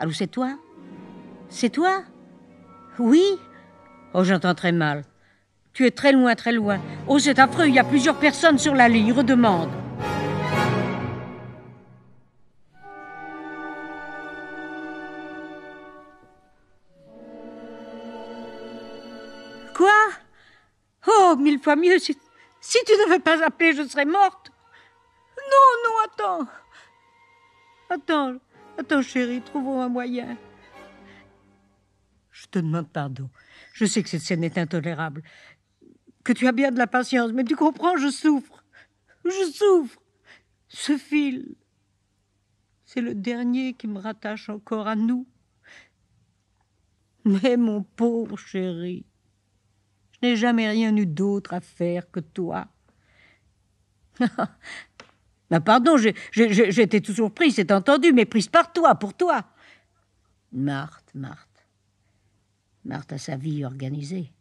Allô, c'est toi? C'est toi? Oui? Oh, j'entends très mal. Tu es très loin, très loin. Oh, c'est affreux, il y a plusieurs personnes sur la ligne, redemande. Quoi? Oh, mille fois mieux, si tu ne veux pas appeler, je serais morte. Non, non, attends. Attends, chérie, trouvons un moyen. Je te demande pardon. Je sais que cette scène est intolérable. Que tu as bien de la patience, mais tu comprends, je souffre. Je souffre. Ce fil, c'est le dernier qui me rattache encore à nous. Mais mon pauvre chéri, je n'ai jamais rien eu d'autre à faire que toi. Ben pardon, j'étais toujours prise, c'est entendu, mais prise par toi, pour toi. Marthe a sa vie organisée.